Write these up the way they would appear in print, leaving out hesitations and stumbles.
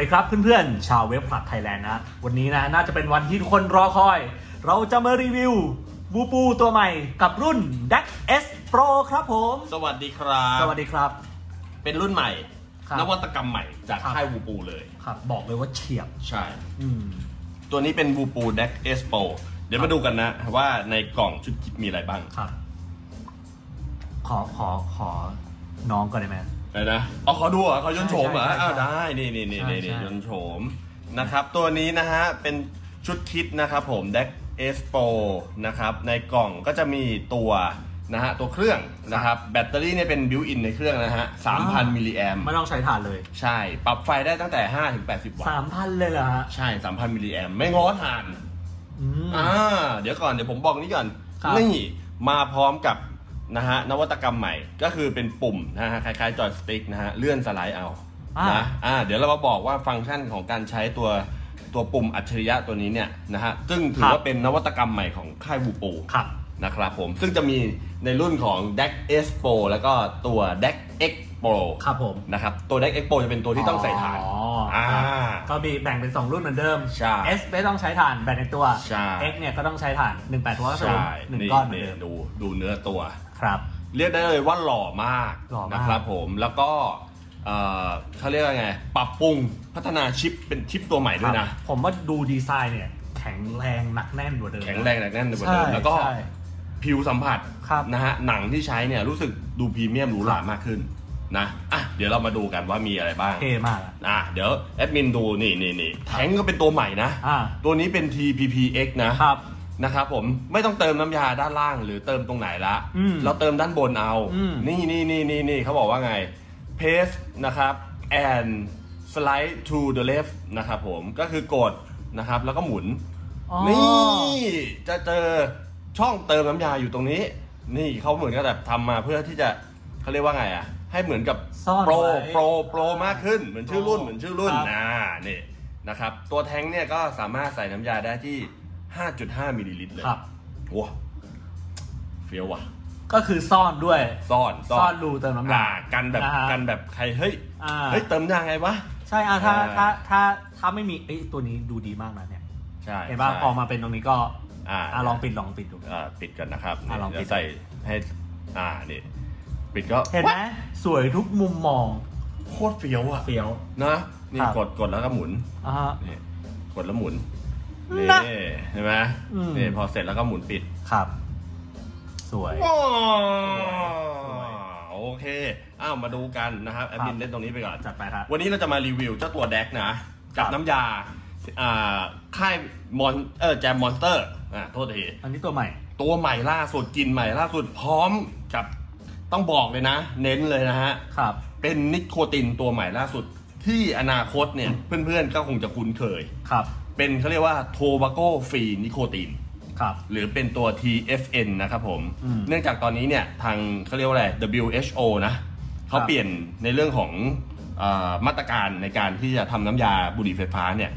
สดีครับเพื่อนๆชาวเว็บคลับไทยแลนด์นะวันนี้นะน่าจะเป็นวันที่ทุกคนรอคอยเราจะมารีวิวบูปูตัวใหม่กับรุ่น Drag S Pro ครับผมสวัสดีครับสวัสดีครับเป็นรุ่นใหม่นวัตกรรมใหม่จากค่ายบูปูเลยครับบอกเลยว่าเฉียบใช่ตัวนี้เป็นบูปู Drag S Pro เดี๋ยวมาดูกันนะว่าในกล่องชุดกิฟต์มีอะไรบ้างครับขอน้องก่อนได้ไหมได้นะเอาขอดูอ่ะขอยนโฉมอ่ะได้นี่ยนโฉมนะครับตัวนี้นะฮะเป็นชุดคิดนะครับผม Drag S Pro นะครับในกล่องก็จะมีตัวนะฮะตัวเครื่องนะครับแบตเตอรี่เนี่ยเป็นบิวอินในเครื่องนะฮะ 3,000 มิลลิแอมไม่ต้องใช้ถ่านเลยใช่ปรับไฟได้ตั้งแต่ 5-80 วัตต์ 3,000 เลยเหรอฮะใช่ 3,000 มิลลิแอมไม่ง้อถ่านเดี๋ยวก่อนเดี๋ยวผมบอกนี้ก่อนนี่มาพร้อมกับนะฮะนวัตกรรมใหม่ก็คือเป็นปุ่มนะฮะคล้ายๆจอยสติ๊กนะฮะเลื่อนสไลด์เอานะเดี๋ยวเรามาบอกว่าฟังก์ชันของการใช้ตัวปุ่มอัจฉริยะตัวนี้เนี่ยนะฮะซึ่งถือว่าเป็นนวัตกรรมใหม่ของค่ายบูปูนะครับผมซึ่งจะมีในรุ่นของ Drag S Pro แล้วก็ตัว Drag X Pro ครับผมนะครับตัว Drag X Pro จะเป็นตัวที่ต้องใส่ถ่านก็มีแบ่งเป็น2รุ่นเหมือนเดิม S ไม่ต้องใช้ถ่านแบตในตัว X เนี่ยก็ต้องใช้ถ่าน180 1ก้อนเหมือนเดิมดูเนื้อตัวครับเรียกได้เลยว่าหล่อมากนะครับผมแล้วก็เขาเรียกว่าไงปรับปรุงพัฒนาชิปเป็นชิปตัวใหม่ด้วยนะผมว่าดูดีไซน์เนี่ยแข็งแรงหนักแน่นกว่าเดิมแล้วก็ผิวสัมผัสนะฮะหนังที่ใช้เนี่ยรู้สึกดูพรีเมียมหรูหรามากขึ้นนะเดี๋ยวเรามาดูกันว่ามีอะไรบ้างเท่มากเดี๋ยวแอดมินดูนี่แท้งก็เป็นตัวใหม่นะตัวนี้เป็น TPPX นะครับผมไม่ต้องเติมน้ำยาด้านล่างหรือเติมตรงไหนละเราเติมด้านบนเอานี่เขาบอกว่าไง paste นะครับ and slide to the left นะครับผมก็คือกดนะครับแล้วก็หมุนนี่จะเจอช่องเติมน้ำยาอยู่ตรงนี้นี่เขาเหมือนกับแบบทำมาเพื่อที่จะเขาเรียกว่าไงอ่ะให้เหมือนกับโปรมากขึ้นเหมือนชื่อรุ่นนี่นะครับตัวแท้งเนี่ยก็สามารถใส่น้ำยาได้ที่5.5 มิลลิลิตรเลยครับว้าเฟี้ยวว่ะก็คือซ่อนด้วยซ่อนรูเติมน้ำยากันแบบใครเฮ้ยเติมยังไงวะใช่ถ้าไม่มีตัวนี้ดูดีมากนะเนี่ยใช่เห็นป่ะออกมาเป็นตรงนี้ก็ลองปิดดูปิดกันนะครับลองใส่ให้นี่ปิดก็เห็นไหมสวยทุกมุมมองโคตรเฟี้ยวอะเฟี้ยวนะนี่กดแล้วก็หมุนนี่กดแล้วหมุนนี่ใช่ไหมนี่พอเสร็จแล้วก็หมุนปิดครับสวยโอเคมาดูกันนะครับแอดมินเล่นตรงนี้ไปก่อนจัดไปครับวันนี้เราจะมารีวิวเจ้าตัวแดกนะกับน้ำยาค่ายแจมมอนสเตอร์โทษทีอันนี้ตัวใหม่ล่าสุดกินใหม่ล่าสุดพร้อมกับต้องบอกเลยนะเน้นเลยนะฮะครับเป็นนิโคตินตัวใหม่ล่าสุดที่อนาคตเนี่ยเพื่อนๆก็คงจะคุ้นเคยครับเป็นเขาเรียกว่าโทบาโกฟรีนิโคตินครับหรือเป็นตัว TFN นะครับผมเนื่องจากตอนนี้เนี่ยทางเขาเรียกว่าอะไร WHO นะเขาเปลี่ยนในเรื่องของมาตรการในการที่จะทำน้ำยาบุหรี่ไฟฟ้าเนี่ย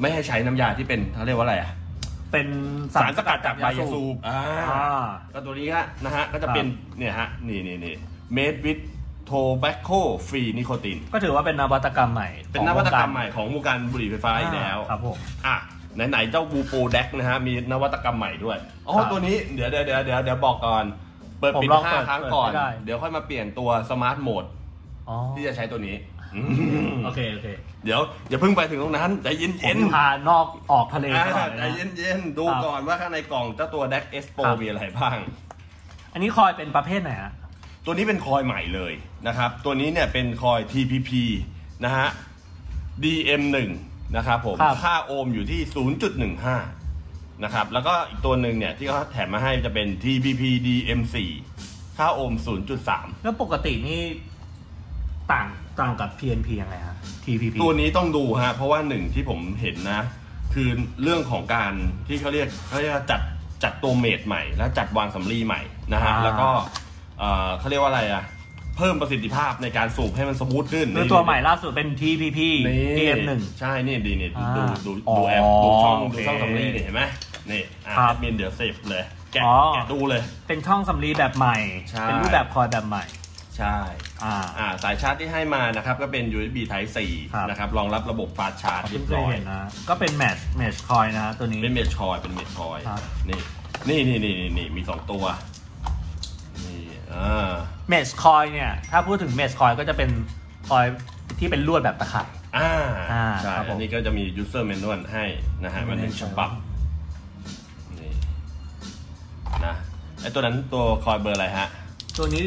ไม่ให้ใช้น้ำยาที่เป็นเขาเรียกว่าอะไรเป็นสารสกัดจากใบยาสูบก็ตัวนี้นะฮะก็จะเป็นเนี่ยฮะนี่Made with Tobacco Free Nicotine ก็ถือว่าเป็นนวัตกรรมใหม่ของวงการบุหรี่ไฟฟ้าอีกแล้วครับผมไหนเจ้าบูปูแดกนะฮะมีนวัตกรรมใหม่ด้วยอ๋อตัวนี้เดี๋ยวบอกก่อนเปิดปิด5ครั้งก่อนเดี๋ยวค่อยมาเปลี่ยนตัวสมาร์ทโหมดที่จะใช้ตัวนี้โอเคเดี๋ยวอย่าเพิ่งไปถึงตรงนั้นใจเย็นๆพานอกออกทะเลใจเย็นๆดูก่อนว่าข้างในกล่องเจ้าตัวแดกเอสโปมีอะไรบ้างอันนี้คอยเป็นประเภทไหนฮะตัวนี้เป็นคอยใหม่เลยนะครับตัวนี้เนี่ยเป็นคอย TPP นะฮะ DM1 นะครับผมค่าโอห์มอยู่ที่ 0.15 นะครับแล้วก็อีกตัวหนึ่งเนี่ยที่เขาแถมมาให้จะเป็น TPP DM4 ค่าโอห์ม 0.3 แล้วปกตินี่ต่างกับ PNP ยังไงฮะ TPP ตัวนี้ต้องดูฮะเพราะว่าหนึ่งที่ผมเห็นนะคือเรื่องของการที่เขาเรียกจัดตัวเมทใหม่และจัดวางสำลีใหม่นะฮะแล้วก็เขาเรียกว่าอะไรเพิ่มประสิทธิภาพในการสูบให้มันสมูทขึ้นในตัวใหม่ล่าสุดเป็น TPP DM1 ใช่นี่ดีนี่ดูแอปดูช่องสำลีเห็นไหมนี่แอดมินเดี๋ยวเซฟเลยแกะดูเลยเป็นช่องสำลีแบบใหม่เป็นรูปแบบคอยแบบใหม่ ใช่สายชาร์จที่ให้มานะครับก็เป็น USB Type C นะครับรองรับระบบ Fast Charge เรียบร้อยนะก็เป็นMesh Coilนะตัวนี้เป็นMesh Coilนี่มี2ตัวนี่Mesh Coilเนี่ยถ้าพูดถึงMesh Coilก็จะเป็นคอยที่เป็นลวดแบบตะขัดใช่อันนี้ก็จะมี User Manual ให้นะฮะมันเป็นฉบับนี่นะไอตัวนั้นตัวคอยเบอร์อะไรฮะตัวนี้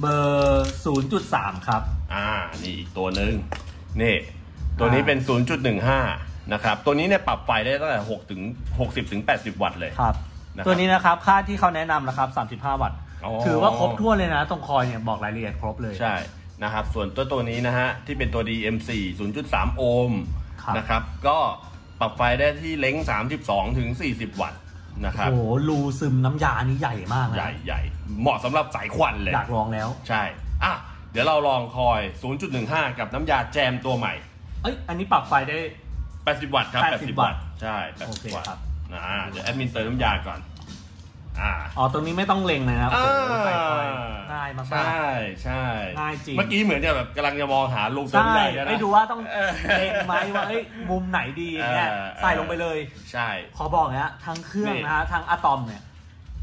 เบอร์ 0.3 ครับนี่อีกตัวหนึ่งนี่ตัวนี้เป็น 0.15 นะครับตัวนี้เนี่ยปรับไฟได้ตั้งแต่60 ถึง 80 วัตต์เลยครับตัวนี้นะครับค่าที่เขาแนะนำนะครับ35 วัตต์ถือว่าครบทั่วเลยนะตรงคอยเนี่ยบอกรายละเอียดครบเลยใช่นะครับส่วนตัวนี้นะฮะที่เป็นตัว DMC 0.3 โอห์มนะครับก็ปรับไฟได้ที่เล้ง 32 ถึง 40 วัตต์นะครับโอ้รูซึมน้ำยานี้ใหญ่มากนะใหญ่เหมาะสำหรับสายควันเลยอยากลองแล้วใช่เดี๋ยวเราลองคอย 0.15 กับน้ำยาแจมตัวใหม่อันนี้ปรับไฟได้80 วัตต์ครับ80 วัตต์ใช่80 วัตต์เดี๋ยวแอดมินเติมน้ำยาก่อนตรงนี้ไม่ต้องเล็งนะครับง่ายมากใช่ใช่ง่ายจริงเมื่อกี้เหมือนจะแบบกำลังจะมองหาลูกเติมใหญ่นะไม่ดูว่าต้องเล็งไหมว่ามุมไหนดีเนี่ยใส่ลงไปเลยใช่ขอบอกนะทั้งเครื่องนะฮะทั้งอะตอมเนี่ย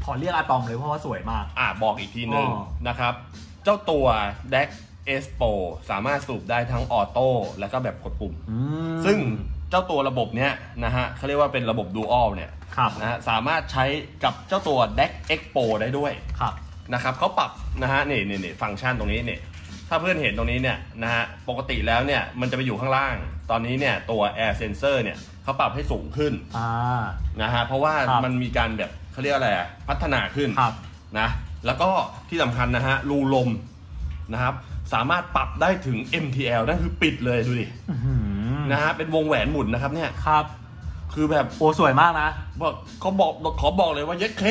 ขอเรียกอะตอมเลยเพราะว่าสวยมากบอกอีกทีหนึ่งนะครับเจ้าตัว Drag S Pro สามารถสูบได้ทั้งออโต้และก็แบบกดปุ่มซึ่งเจ้าตัวระบบเนี้ยนะฮะเขาเรียกว่าเป็นระบบ Dual เนี่ยนะสามารถใช้กับเจ้าตัว Drag X Pro ได้ด้วยนะครับเขาปรับนะฮะนี่ฟังก์ชันตรงนี้เนี่ยถ้าเพื่อนเห็นตรงนี้เนี่ยนะฮะปกติแล้วเนี่ยมันจะไปอยู่ข้างล่างตอนนี้เนี่ยตัว Air Sensor เนี่ยเขาปรับให้สูงขึ้นนะฮะเพราะว่ามันมีการแบบเขาเรียกอะไรพัฒนาขึ้นนะแล้วก็ที่สำคัญนะฮะรูลมนะครับสามารถปรับได้ถึง MTL นั่นคือปิดเลยดูดินะฮะเป็นวงแหวนหมุนนะครับเนี่ยคือแบบโอ้สวยมากนะเขาบอกขอบอกเลยว่าเย็ดเค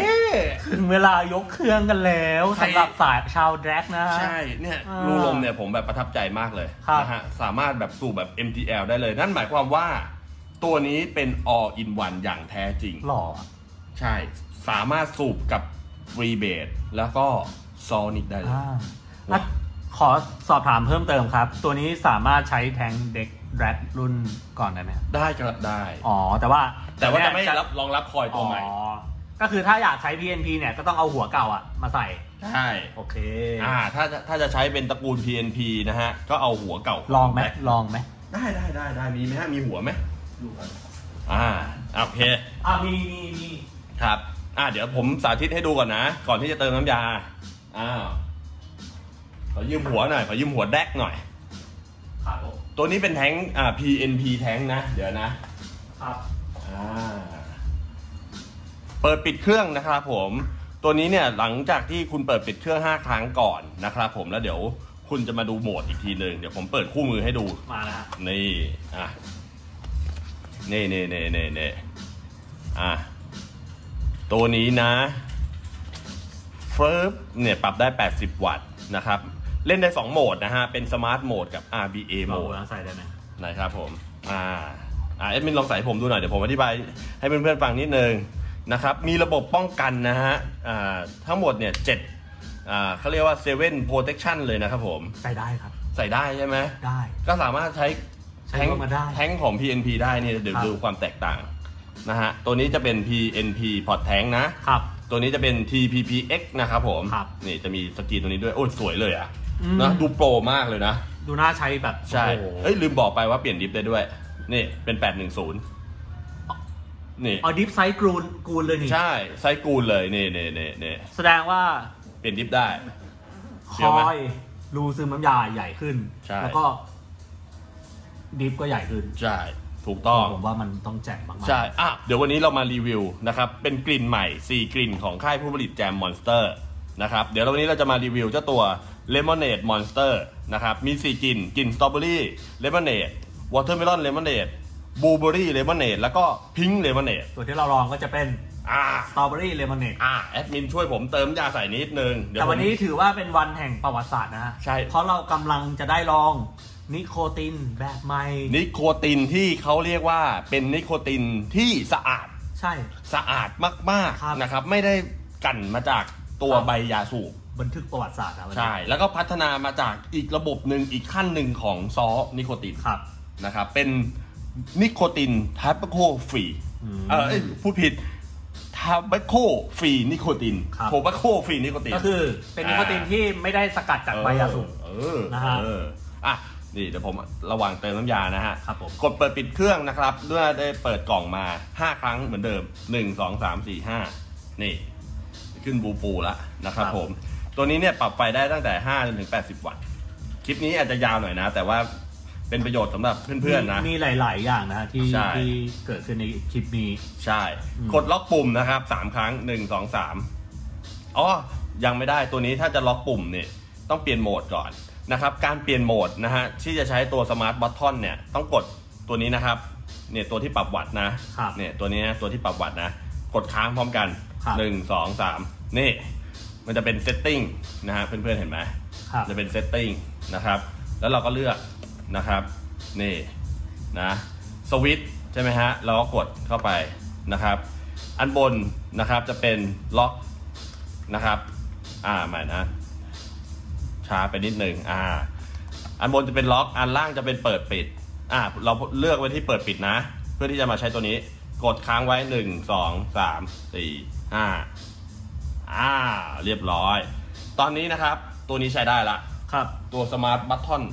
ถึงเวลายกเครื่องกันแล้วสำหรับสายชาวแดร็กนะใช่เนี่ยรูลมเนี่ยผมแบบประทับใจมากเลยนะฮะสามารถแบบสูบแบบ MTL ได้เลยนั่นหมายความว่าตัวนี้เป็น all in one อย่างแท้จริงหรอใช่สามารถสูบกับฟรีเบสแล้วก็ซอนิกได้เลยขอสอบถามเพิ่มเติมครับตัวนี้สามารถใช้แทงเด็กแรดรุ่นก่อนได้ไหมได้ครับได้แต่ว่าจะไม่รับรองรับคอยตัวใหม่ก็คือถ้าอยากใช้ PNP เนี่ยก็ต้องเอาหัวเก่ามาใส่ใช่โอเคถ้าจะใช้เป็นตระกูล PNP นะฮะก็เอาหัวเก่าลองไหมได้มีไหมฮะมีหัวไหมดูก่อนโอเคมีครับเดี๋ยวผมสาธิตให้ดูก่อนนะก่อนที่จะเติมน้ำยาขอยืมหัวหน่อยขอยืมหัวแดกหน่อยตัวนี้เป็นแท้งPNP แท้งนะเดี๋ยวนะครับเปิดปิดเครื่องนะครับผมตัวนี้เนี่ยหลังจากที่คุณเปิดปิดเครื่อง5ครั้งก่อนนะครับผมแล้วเดี๋ยวคุณจะมาดูโหมดอีกทีหนึ่งเดี๋ยวผมเปิดคู่มือให้ดูมาแล้วนี่นี่ตัวนี้นะเฟิร์บเนี่ยปรับได้80 วัตต์นะครับเล่นได้2โหมดนะฮะเป็นสมาร์ทโหมดกับ RBA โหมดใส่ได้ไหมนะครับผมเอ็ดมินลองใส่ผมดูหน่อยเดี๋ยวผมอธิบายให้เพื่อนๆฟังนิดนึงนะครับมีระบบป้องกันนะฮะทั้งหมดเนี่ย7เขาเรียกว่า7 protection เลยนะครับผมใส่ได้ครับใส่ได้ใช่ไหมได้ก็สามารถใช้แท้งของ PNP ได้นี่เดี๋ยวดูความแตกต่างนะฮะตัวนี้จะเป็น PNP Port Tank นะครับตัวนี้จะเป็น TPPX นะครับผมนี่จะมีสกรีนตัวนี้ด้วยโอ้สวยเลยนะดูโปรมากเลยนะดูน่าใช้แบบใช่ลืมบอกไปว่าเปลี่ยนดิฟได้ด้วยนี่เป็น810นี่ดิฟไซส์กูลเลยนี่ใช่ไซส์กูลเลยนี่แสดงว่าเปลี่ยนดิฟได้คอยรูซึมน้ำยาใหญ่ขึ้นแล้วก็ดิฟก็ใหญ่ขึ้นใช่ถูกต้องผมว่ามันต้องแจกมากๆใช่เดี๋ยววันนี้เรามารีวิวนะครับเป็นกลิ่นใหม่4กลิ่นของค่ายผู้ผลิตแจมมอนสเตอร์นะครับเดี๋ยววันนี้เราจะมารีวิวเจ้าตัว Lemonade Monster นะครับมี4กลิ่นกลิ่น Strawberry Lemonade Watermelon Lemonade Blueberry Lemonade แล้วก็ Pink Lemonade ส่วนที่เราลองก็จะเป็นStrawberry Lemonade แอดมินช่วยผมเติมยาใส่นิดนึงแต่วันนี้ถือว่าเป็นวันแห่งประวัติศาสตร์นะใช่เพราะเรากำลังจะได้ลองนิโคตินแบบใหม่นิโคตินที่เขาเรียกว่าเป็นนิโคตินที่สะอาดใช่สะอาดมากๆนะครับไม่ได้กั่นมาจากตัวใบยาสูบ บันทึกประวัติศาสตร์นะใช่แล้วก็พัฒนามาจากอีกระบบหนึ่งอีกขั้นหนึ่งของซอสนิโคตินครับนะครับเป็นนิโคตินทาบาโกฟรีพูดผิดทาบาโกฟรีนิโคตินโทบาโกฟรีนิโคตินก็คือเป็นนิโคตินที่ไม่ได้สกัดจากใบยาสูบนะฮะอ่ะนี่เดี๋ยวผมระหว่างเติมน้ำยานะฮะกดเปิดปิดเครื่องนะครับด้วยได้เปิดกล่องมา5ครั้งเหมือนเดิม1 2 3 4 5นี่ขึ้นบูปูแล้วนะครับผมตัวนี้เนี่ยปรับไฟได้ตั้งแต่5จนถึง80วัตต์คลิปนี้อาจจะยาวหน่อยนะแต่ว่าเป็นประโยชน์สำหรับเพื่อนๆนะมีหลายๆอย่างนะที่เกิดขึ้นในคลิปนี้ใช่กดล็อกปุ่มนะครับ3ครั้ง1 2 3อ๋อยังไม่ได้ตัวนี้ถ้าจะล็อกปุ่มเนี่ยต้องเปลี่ยนโหมดก่อนนะครับการเปลี่ยนโหมดนะฮะที่จะใช้ตัวสมาร์ทบัตทอนเนี่ยต้องกดตัวนี้นะครับเนี่ยตัวที่ปรับวัตต์นะเนี่ยตัวนี้นะตัวที่ปรับวัตต์นะกดค้างพร้อมกัน1 2 3นี่มันจะเป็นเซตติ้งนะฮะเพื่อนๆเห็นไหมจะเป็นเซตติ้งนะครับแล้วเราก็เลือกนะครับนี่นะสวิตช์ใช่ไหมฮะเราก็กดเข้าไปนะครับอันบนนะครับจะเป็นล็อกนะครับหมายนะช้าไปนิดนึงอันบนจะเป็นล็อกอันล่างจะเป็นเปิดปิดเราเลือกไว้ที่เปิดปิดนะเพื่อที่จะมาใช้ตัวนี้กดค้างไว้1 2 3 4 5เรียบร้อยตอนนี้นะครับตัวนี้ใช้ได้ละครับตัวสมาร์ทบัตทอน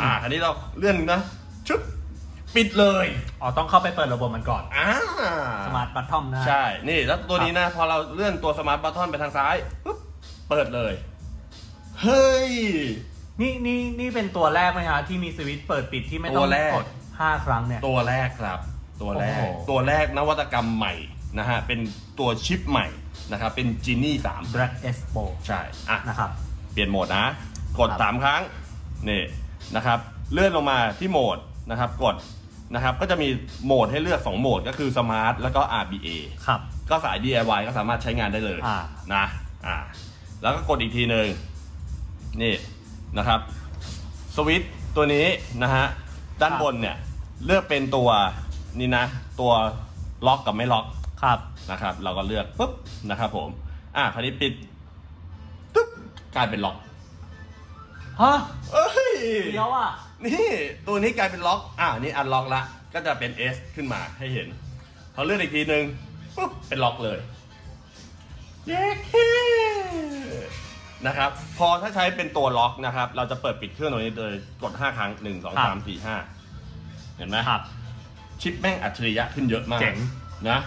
คราวนี้เราเลื่อนนะชึบปิดเลยอ๋อต้องเข้าไปเปิดระบบมันก่อนสมาร์ทบัตทอนนะใช่นี่แล้วตัวนี้นะพอเราเลื่อนตัวสมาร์ทบัตทอนไปทางซ้ายปุ๊บเปิดเลยเฮ้ยนี่เป็นตัวแรกไหมฮะที่มีสวิตช์เปิดปิดที่ไม่ต้องกด5ครั้งเนี่ยตัวแรกครับตัวแรกนวัตกรรมใหม่นะฮะเป็นตัวชิปใหม่นะครับเป็นจีนี่3 Drag S Pro ใช่นะครับเปลี่ยนโหมดนะกด3ครั้งนี่นะครับเลื่อนลงมาที่โหมดนะครับกดนะครับก็จะมีโหมดให้เลือก2โหมดก็คือสมาร์ทแล้วก็ RBA ครับก็สาย DIY ก็สามารถใช้งานได้เลยนะแล้วก็กดอีกทีหนึ่งนี่นะครับสวิตช์ตัวนี้นะฮะด้านบนเนี่ยเลือกเป็นตัวนี่นะตัวล็อกกับไม่ล็อกครับนะครับเราก็เลือกปุ๊บนะครับผมคราวนี้ปิดตุ๊บกลายเป็นล็อกฮะเอ้ยเดี๋ยวนี่ตัวนี้กลายเป็นล็อกนี่อันล็อกละก็จะเป็น S ขึ้นมาให้เห็นพอเลื่อนอีกทีหนึ่งปุ๊บเป็นล็อกเลยเย้นะครับพอถ้าใช้เป็นตัวล็อกนะครับเราจะเปิดปิดเครื่องตัวนี้โดยกด5ครั้ง1 2 3 4 5เห็นไหมครับชิปแม่งอัจฉริยะขึ้นเยอะมากนะ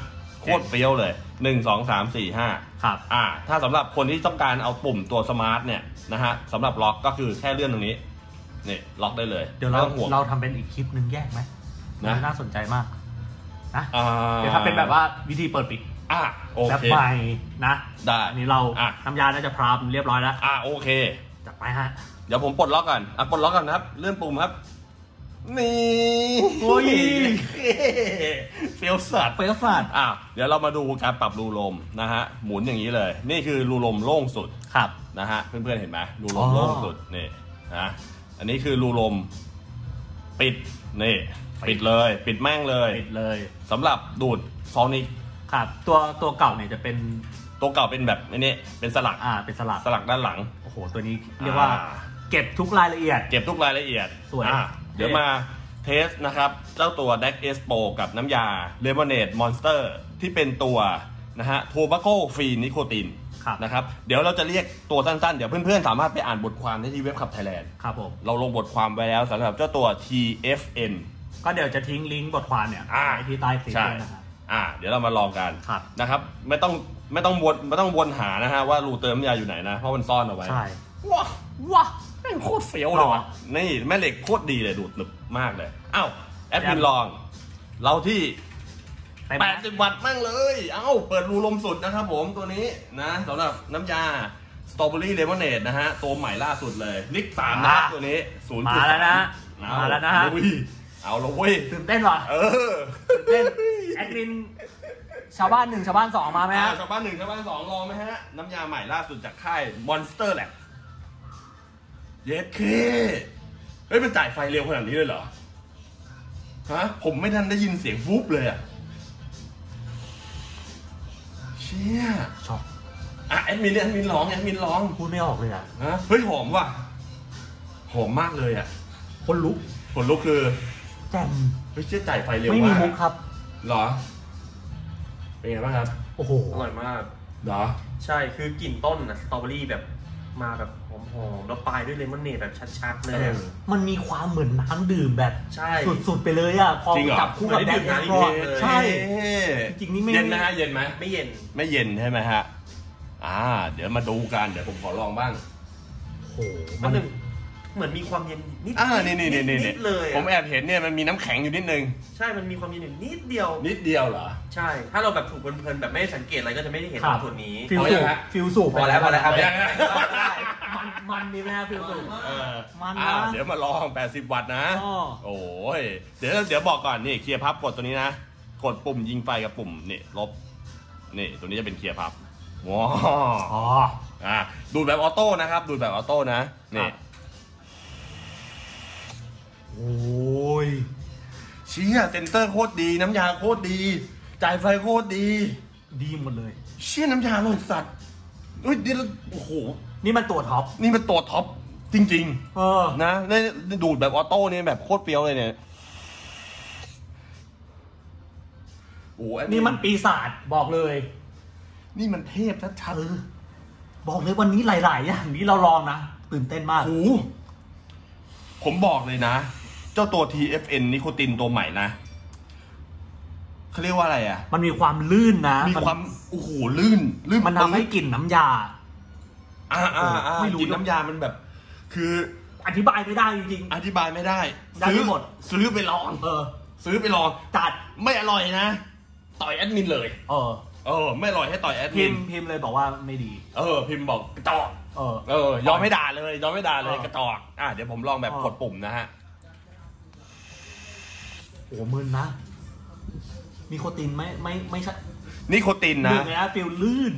โคตรเฟี้ยวเลย1 2 3 4 5ครับถ้าสำหรับคนที่ต้องการเอาปุ่มตัวสมาร์ทเนี่ยนะฮะสำหรับล็อกก็คือแค่เลื่อนตรงนี้นี่ล็อกได้เลยเดี๋ยวเราทำเป็นอีกคลิปหนึ่งแยกไหมนะน่าสนใจมากนะเดี๋ยวทำเป็นแบบว่าวิธีเปิดปิดแบบใหม่นะได้นี่เราน้ำยาน่าจะพร้อมเรียบร้อยแล้วโอเคจัดไปฮะเดี๋ยวผมปลดล็อกก่อนปลดล็อกก่อนครับเลื่อนปุ่มครับนี่โอ้ยเฟลสัตว์เดี๋ยวเรามาดูการปรับรูลมนะฮะหมุนอย่างนี้เลยนี่คือรูลมโล่งสุดครับนะฮะเพื่อนๆเห็นไหมรูลมโล่งสุดนี่นะอันนี้คือรูลมปิดนี่ปิดเลยปิดแม่งเลยสำหรับดูดซอนิกครับตัวเก่าเนี่ยจะเป็นตัวเก่าเป็นแบบนี้เป็นสลักเป็นสลักด้านหลังโอ้โหตัวนี้เรียกว่าเก็บทุกรายละเอียดสวยเดี๋ยวมาเทสนะครับเจ้าตัว Drag S Pro กับน้ำยา Lemonade Monster ที่เป็นตัวนะฮะ Tobacco Free Nicotine นะครับเดี๋ยวเราจะเรียกตัวสั้นๆเดี๋ยวเพื่อนๆสามารถไปอ่านบทความได้ที่VAPECLUBTHAILAND ครับผมเราลงบทความไว้แล้วสำหรับเจ้าตัว TFN ก็เดี๋ยวจะทิ้งลิงก์บทความเนี่ยไว้ที่ใต้คลิปนะครับเดี๋ยวเรามาลองกันนะครับไม่ต้องวนหานะฮะว่ารูเติมน้ำยาอยู่ไหนนะเพราะมันซ่อนเอาไว้ใช่ว้าแม่งโคตรเฟี้ยวเลยวะนี่แม่เหล็กโคตรดีเลยดูดหนึบมากเลยแอดมินลองเราที่80วัตต์มั่งเลยเปิดรูลมสุดนะครับผมตัวนี้นะสำหรับน้ำยาสตรอเบอรี่เลมอนเนดนะฮะตัวใหม่ล่าสุดเลยนิก3นะตัวนี้0.3มาแล้วนะเอาละเว้ยตื่นเต้นว่ะตื่นเต้นแอดมินชาวบ้าน1ชาวบ้าน2มาไหมฮะชาวบ้าน1ชาวบ้าน2รอไหมฮะน้ำยาใหม่ล่าสุดจากค่าย Monster แหละเย็ดเคเฮ้ยมันจ่ายไฟเร็วขนาดนี้เลยเหรอฮะผมไม่ทันได้ยินเสียงวูบเลยอะเชี่ยช็อก อ่ะแอดมินเนี่ยแอดมินร้องแอดมินร้องพูดไม่ออกเลยอ่ะเฮ้ยหอมว่ะหอมมากเลยอ่ะคนลุกคนลุกคือแจ่มเฮ้ยเชื่อใจไฟเร็วมากไม่มีมุกครับหรอเป็นไงบ้างครับโอ้โหอร่อยมากหรอใช่คือกลิ่นต้นนะสตรอเบอรี่แบบมาแบบหอมๆแล้วปลายด้วยเลมอนเนดแบบชัดๆเลยมันมีความเหมือนน้ำดื่มแบบสุดๆไปเลยอ่ะพอจับคู่กับแดงกรอบใช่จริงนี่ไม่เย็นนะฮะเย็นไหมไม่เย็นไม่เย็นใช่ไหมฮะเดี๋ยวมาดูกันเดี๋ยวผมขอลองบ้างโอ้มันเหมือนมีความเย็นนิดเลยผมแอบเห็นเนี่ยมันมีน้ำแข็งอยู่นิดนึงใช่มันมีความเย็นอยู่นิดเดียวนิดเดียวเหรอใช่ถ้าเราแบบถูกเพลินๆแบบไม่สังเกตอะไรก็จะไม่ได้เห็นตัวนี้ฟิวสูบฟิวสูบพอแล้วพอแล้วครับมันนี่แม่ฟิวสูบมันเดี๋ยวมาลอง80 วัตต์นะโอ้ยเดี๋ยวบอกก่อนนี่เคลียร์พับกดตัวนี้นะกดปุ่มยิงไฟกับปุ่มนี่ลบนี่ตัวนี้จะเป็นเคลียร์พับว้าวดูดแบบออโต้นะครับดูดแบบออโต้นะนี่โอ้ยเชี่ยเซนเตอร์โคตรดีน้ำยาโคตรดีจ่ายไฟโคตรดีดีหมดเลยเชี่ยน้ำยาเลยสัตว์เฮ้ยนี่โอ้โหนี่มันตัวท็อปนี่มันตัวท็อปจริงๆนะดูดแบบออโต้นี่แบบโคตรเปรี้ยวเลยเนี่ยโอ้นี่มันปีศาจบอกเลยนี่มันเทพชัดๆบอกเลยวันนี้หลายๆอย่างนี้เราลองนะตื่นเต้นมากโอ้ผมบอกเลยนะเจ้าตัว TFN นิโคตินตัวใหม่นะเขาเรียกว่าอะไรอ่ะมันมีความลื่นนะมีความโอ้โหลื่นมันทำให้กลิ่นน้ำยาไม่รู้กลิ่นน้ำยามันแบบคืออธิบายไม่ได้จริงอธิบายไม่ได้ซื้อไปลองซื้อไปลองจัดไม่อร่อยนะต่อยแอดมินเลยไม่อร่อยให้ต่อยแอดมินพิมเลยบอกว่าไม่ดีพิมบอกกระจอกยอมไม่ด่าเลยยอมไม่ด่าเลยกระตอกเดี๋ยวผมลองแบบกดปุ่มนะฮะโอ้มึนนะนิโคตินไม่ใช่นิโคตินนะฟิลลื่น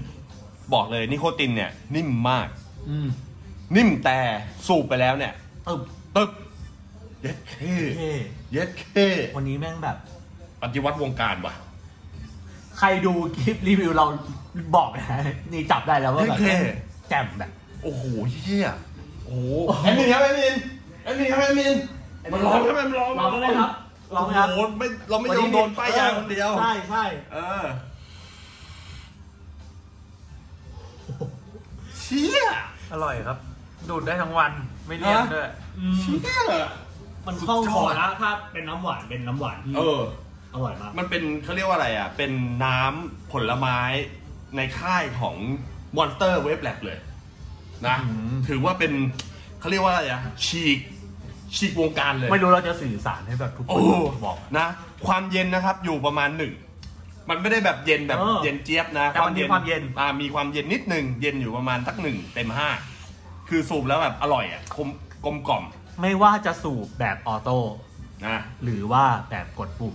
บอกเลยนิโคตินเนี่ยนิ่มมากนิ่มแต่สูบไปแล้วเนี่ยตึบเย็ดเคเย็ดเควันนี้แม่งแบบปฏิวัติวงการว่ะใครดูคลิปรีวิวเราบอกนะนี่จับได้แล้วว่าแบบแจ่มแบบโอ้โหเฮียโอ้โหแอดมินครับแอดมินมันร้องครับมันร้องร้องเลยครับร้องครับเราไม่โดนป้ายยาคนเดียวใช่เชี่ยอร่อยครับดูดได้ทั้งวันไม่เลี่ยนด้วยเชี่ยมันเข้าคอนะถ้าเป็นน้ำหวานที่อร่อยมากมันเป็นเขาเรียกว่าอะไรอ่ะเป็นน้ำผลไม้ในค่ายของมอนสเตอร์เวฟแลบเลยนะถือว่าเป็นเขาเรียกว่าอะไรอะฉีกวงการเลยไม่รู้เราจะสื่อสารให้แบบทุกคนบอกนะความเย็นนะครับอยู่ประมาณ1มันไม่ได้แบบเย็นแบบเย็นเจี๊ยบนะความเย็นมีความเย็นนิดนึงเย็นอยู่ประมาณสัก1 เต็ม 5คือสูบแล้วแบบอร่อยอะกลมกล่อมไม่ว่าจะสูบแบบออโต้นะหรือว่าแบบกดปุ่ม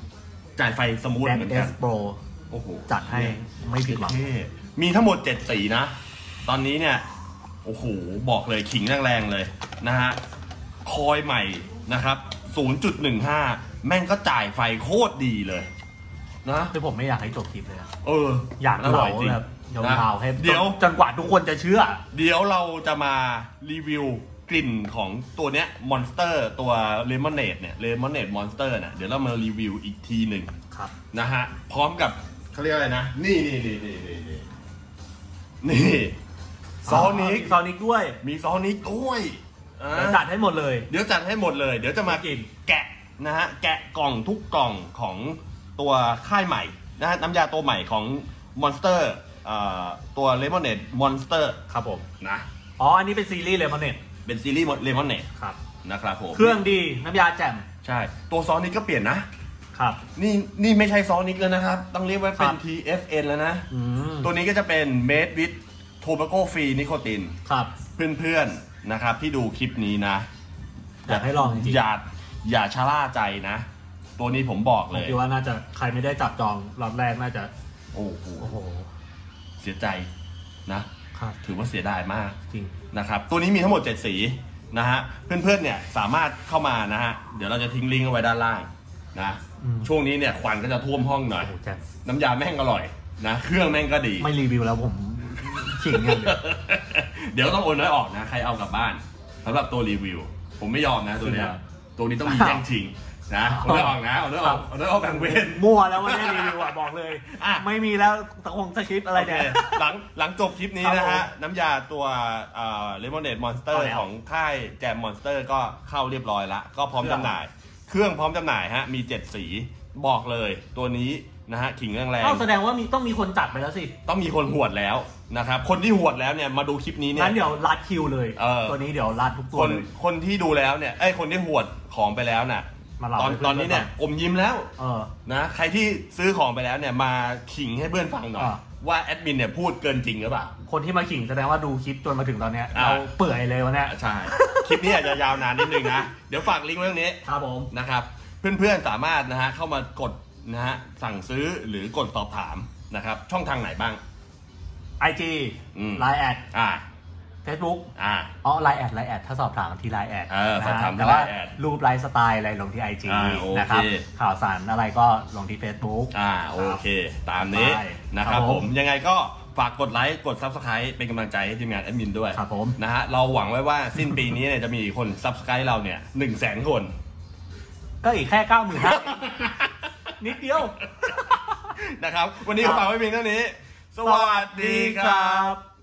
จ่ายไฟสมูทเหมือนกัน Drag S Pro โอ้โหจัดให้ไม่ผิดหวังมีทั้งหมด7 สีนะตอนนี้เนี่ยโอ้โหบอกเลยขิงแรงๆเลยนะฮะคอยใหม่นะครับ 0.15 แม่งก็จ่ายไฟโคตรดีเลยนะคือผมไม่อยากให้จบคลิปเลยอยากเล่าแบบยาวๆให้เดี๋ยวจนกว่าทุกคนจะเชื่อเดี๋ยวเราจะมารีวิวกลิ่นของตัวเนี้ยมอนสเตอร์ตัวLemonadeเนี่ยLemonade Monsterนะเดี๋ยวเรามารีวิวอีกทีหนึ่งครับนะฮะพร้อมกับเขาเรียกอะไรนะนี่ซอนิกด้วยมีซอนิกด้วยเดี๋ยวจัดให้หมดเลยเดี๋ยวจะมาแกะนะฮะแกะกล่องทุกกล่องของตัวค่ายใหม่นะฮะน้ำยาตัวใหม่ของมอนสเตอร์ตัว Lemonade Monster ครับผมนะอันนี้เป็นซีรีส์ Lemonade เป็นซีรีส์ Lemonade ครับนะครับผมเครื่องดีน้ำยาแจ่มใช่ตัวซอนิกก็เปลี่ยนนะครับนี่ไม่ใช่ซอนิกแล้วนะครับต้องเรียกว่าเป็น TFN แล้วนะตัวนี้ก็จะเป็น Made withโทบาโก้ฟรีนิโคตินครับเพื่อนๆนะครับที่ดูคลิปนี้นะอยากให้ลองจริงๆอย่าชะล่าใจนะตัวนี้ผมบอกเลยว่าน่าจะใครไม่ได้จับจองรอบแรกน่าจะโอ้โหเสียใจนะครับถือว่าเสียดายมากจริงนะครับตัวนี้มีทั้งหมด7 สีนะฮะเพื่อนๆเนี่ยสามารถเข้ามานะฮะเดี๋ยวเราจะทิ้งลิงก์เอาไว้ด้านล่างนะช่วงนี้เนี่ยควันก็จะท่วมห้องหน่อยน้ำยาแม่งอร่อยนะเครื่องแม่งก็ดีไม่รีวิวแล้วผม ขิงกันเดี๋ยวต้องโอนน้อยออกนะใครเอากลับบ้านสำหรับตัวรีวิวผมไม่ยอมนะตัวนี้ตัวนี้ต้องมีแย่งชิงนะโอนน้อยออกนะโอนน้อยออกโอนน้อยออกแบ่งเวรมั่วแล้ววันนี้รีวิวบอกเลยไม่มีแล้วตะคงสคริปอะไรเนี่ยหลังจบคลิปนี้นะฮะน้ำยาตัวLemonade Monster ของค่ายแจม Monster ก็เข้าเรียบร้อยละก็พร้อมจำหน่ายเครื่องพร้อมจำหน่ายฮะมี7สีบอกเลยตัวนี้นะฮะขิงแรงๆแสดงว่ามีต้องมีคนจัดไปแล้วสิต้องมีคนหวดแล้วนะครับคนที่หวดแล้วเนี่ยมาดูคลิปนี้เนี่ยงั้นเดี๋ยวรัดคิวเลยตัวนี้เดี๋ยวรัดทุกตัวคนที่ดูแล้วเนี่ยไอ้คนที่หวดของไปแล้วน่ะตอนนี้เนี่ยอมยิ้มแล้วนะใครที่ซื้อของไปแล้วเนี่ยมาขิงให้เพื่อนฟังหน่อยว่าแอดมินเนี่ยพูดเกินจริงหรือเปล่าคนที่มาขิงแสดงว่าดูคลิปจนมาถึงตอนนี้เราเปื่อยเลยวะเนี่ยใช่คลิปนี้อาจจะยาวนานนิดนึงนะเดี๋ยวฝากลิงก์ไว้ตรงนี้ครับผมนะครับเพื่อนๆสามารถนะฮะเข้ามากดนะฮะสั่งซื้อหรือกดสอบถามนะครับช่องทางไหนบ้าง IG Line แอดFacebook อ๋อ Line แอดถ้าสอบถามที่ Line แอดสอบถามแต่ว่ารูปไลฟ์สไตล์อะไรลงที่ IG นะครับข่าวสารอะไรก็ลงที่ Facebook โอเคตามนี้นะครับผมยังไงก็ฝากกดไลค์กด Subscribe เป็นกำลังใจให้ทีมงานแอดมินด้วยครับผมนะฮะเราหวังไว้ว่าสิ้นปีนี้เนี่ยจะมีคน Subscribe เราเนี่ย 100,000 คนก็อีกแค่ 95,000 นิดเดียวนะครับวันนี้ขอฝากไว้เพียงเท่านี้สวัสดีครับ